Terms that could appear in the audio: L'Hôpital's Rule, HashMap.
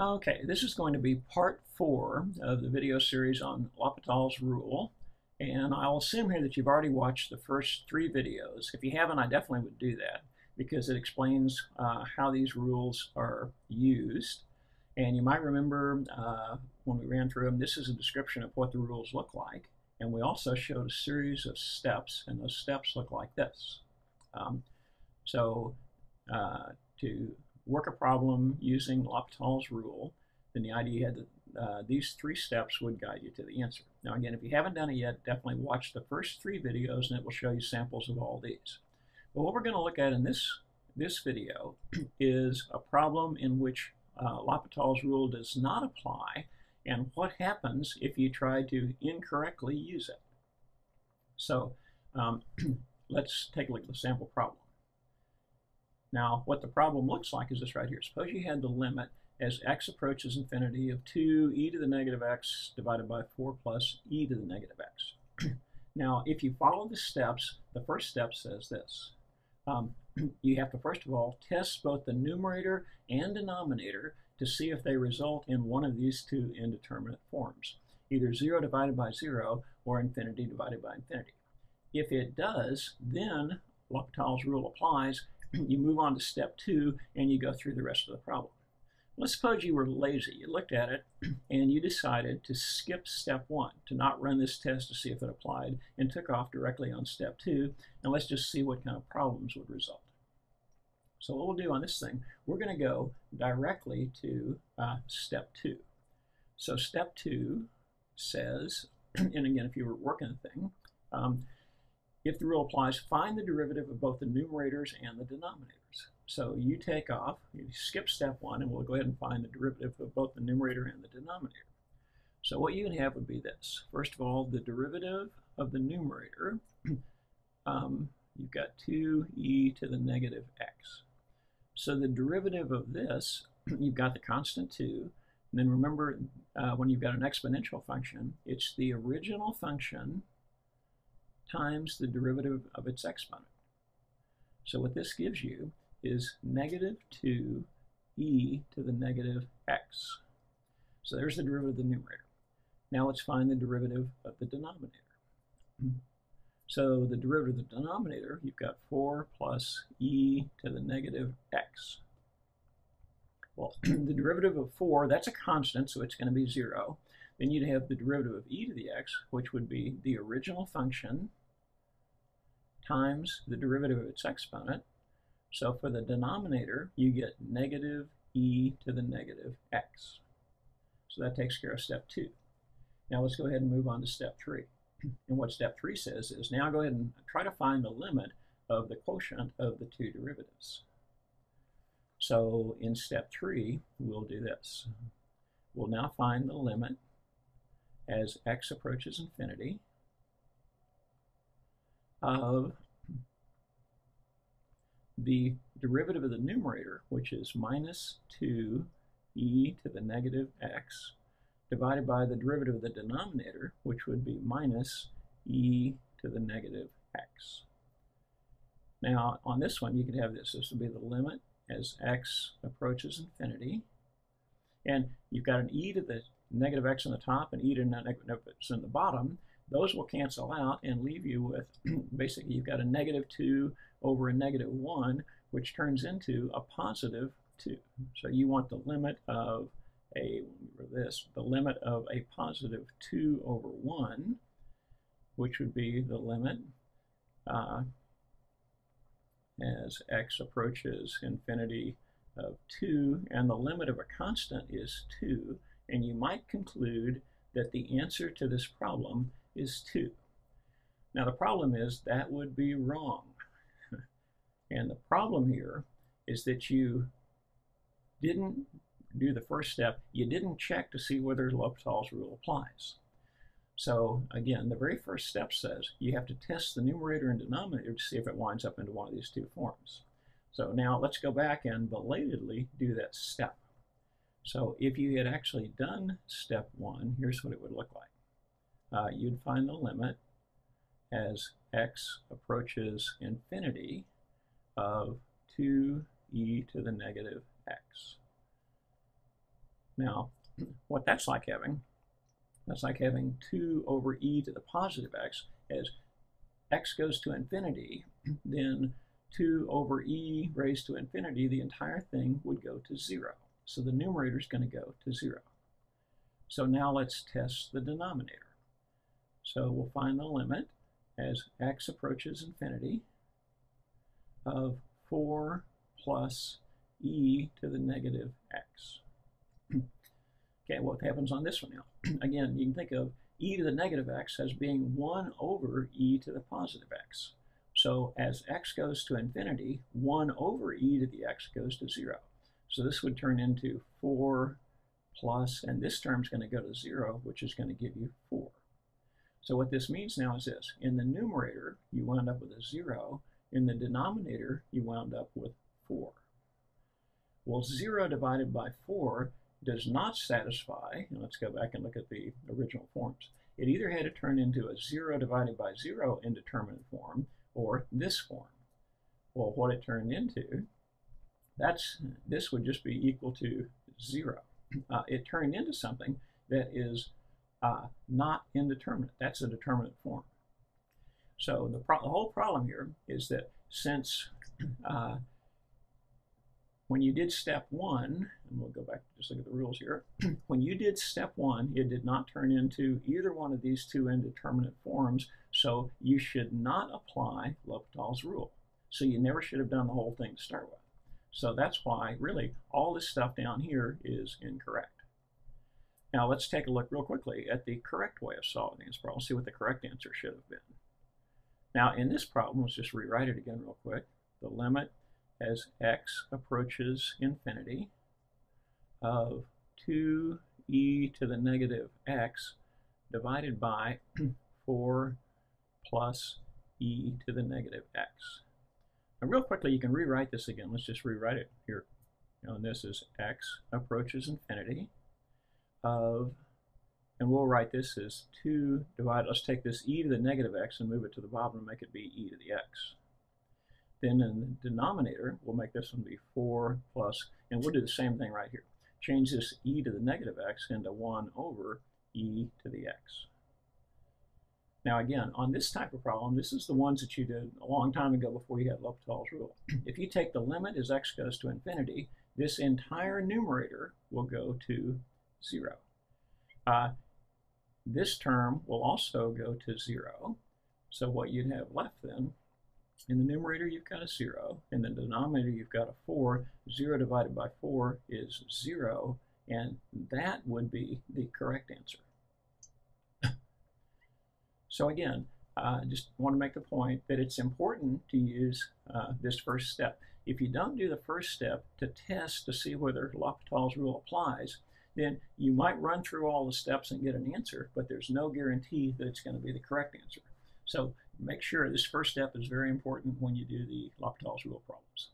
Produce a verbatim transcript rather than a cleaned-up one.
Okay, this is going to be part four of the video series on L'Hôpital's Rule, and I'll assume here that you've already watched the first three videos. If you haven't, I definitely would do that because it explains uh, how these rules are used. And you might remember uh, when we ran through them, this is a description of what the rules look like, and we also showed a series of steps, and those steps look like this. Um, so uh, to work a problem using L'Hôpital's rule, then the idea had that uh, these three steps would guide you to the answer. Now again, if you haven't done it yet, definitely watch the first three videos and it will show you samples of all these. But what we're going to look at in this, this video is a problem in which uh, L'Hôpital's rule does not apply and what happens if you try to incorrectly use it. So um, let's take a look at the sample problem. Now, what the problem looks like is this right here. Suppose you had the limit as x approaches infinity of two e to the negative x divided by four plus e to the negative x. Now, if you follow the steps, the first step says this. Um, you have to, first of all, test both the numerator and denominator to see if they result in one of these two indeterminate forms, either zero divided by zero or infinity divided by infinity. If it does, then L'Hôpital's rule applies. You move on to step two and you go through the rest of the problem. Let's suppose you were lazy. You looked at it and you decided to skip step one, to not run this test to see if it applied, and took off directly on step two. And let's just see what kind of problems would result. So what we'll do on this thing, we're going to go directly to uh, step two. So step two says, and again, if you were working a thing, um, if the rule applies, find the derivative of both the numerators and the denominators. So you take off, you skip step one, and we'll go ahead and find the derivative of both the numerator and the denominator. So what you would have would be this. First of all, the derivative of the numerator, um, you've got two e to the negative x. So the derivative of this, you've got the constant two, and then remember uh, when you've got an exponential function, it's the original function times the derivative of its exponent. So what this gives you is negative two e to the negative x. So there's the derivative of the numerator. Now let's find the derivative of the denominator. So the derivative of the denominator, you've got four plus e to the negative x. Well, the derivative of four, that's a constant, so it's going to be zero. Then you'd have the derivative of e to the x, which would be the original function times the derivative of its exponent. So for the denominator, you get negative e to the negative x. So that takes care of step two. Now let's go ahead and move on to step three. And what step three says is now go ahead and try to find the limit of the quotient of the two derivatives. So in step three, we'll do this. We'll now find the limit as x approaches infinity of the derivative of the numerator, which is minus two e to the negative x, divided by the derivative of the denominator, which would be minus e to the negative x. Now on this one you could have this. This would be the limit as x approaches infinity, and you've got an e to the negative x in the top and e to negative x in the bottom. Those will cancel out and leave you with basically you've got a negative two over a negative one, which turns into a positive two. So you want the limit of a this the limit of a positive two over one, which would be the limit uh, as x approaches infinity of two, and the limit of a constant is two. And you might conclude that the answer to this problem is two. Now the problem is that would be wrong. And the problem here is that you didn't do the first step. You didn't check to see whether L'Hôpital's rule applies. So again, the very first step says you have to test the numerator and denominator to see if it winds up into one of these two forms. So now let's go back and belatedly do that step. So if you had actually done step one, here's what it would look like. Uh, you'd find the limit as x approaches infinity of two e to the negative x. Now, what that's like having, that's like having two over e to the positive x. As x goes to infinity, then two over e raised to infinity, the entire thing would go to zero. So the numerator is going to go to zero. So now let's test the denominator. So we'll find the limit as x approaches infinity of four plus e to the negative x. Okay, what happens on this one now? Again, you can think of e to the negative x as being one over e to the positive x. So as x goes to infinity, one over e to the x goes to zero. So this would turn into four plus, and this term's going to go to zero, which is going to give you four. So what this means now is this. In the numerator, you wound up with a zero. In the denominator, you wound up with four. Well, zero divided by four does not satisfy, and let's go back and look at the original forms. It either had to turn into a zero divided by zero indeterminate form, or this form. Well, what it turned into, that's, this would just be equal to zero. Uh, it turned into something that is uh, not indeterminate. That's a determinate form. So the, pro the whole problem here is that since uh, when you did step one, and we'll go back and just look at the rules here, when you did step one, it did not turn into either one of these two indeterminate forms, so you should not apply L'Hôpital's rule. So you never should have done the whole thing to start with. So that's why, really, all this stuff down here is incorrect. Now let's take a look real quickly at the correct way of solving this problem, see what the correct answer should have been. Now in this problem, let's just rewrite it again real quick. The limit as x approaches infinity of two e to the negative x divided by four plus e to the negative x. Now real quickly, you can rewrite this again. Let's just rewrite it here. Now, and this is x approaches infinity of, and we'll write this as two divided, let's take this e to the negative x and move it to the bottom and make it be e to the x. Then in the denominator, we'll make this one be four plus, and we'll do the same thing right here. Change this e to the negative x into one over e to the x. Now again, on this type of problem, this is the ones that you did a long time ago before you had L'Hôpital's rule. If you take the limit as x goes to infinity, this entire numerator will go to zero. Uh, this term will also go to zero. So what you'd have left then, in the numerator you've got a zero, in the denominator you've got a four, zero divided by four is zero, and that would be the correct answer. So again, I uh, just want to make the point that it's important to use uh, this first step. If you don't do the first step to test to see whether L'Hôpital's rule applies, then you might run through all the steps and get an answer, but there's no guarantee that it's going to be the correct answer. So make sure this first step is very important when you do the L'Hôpital's rule problems.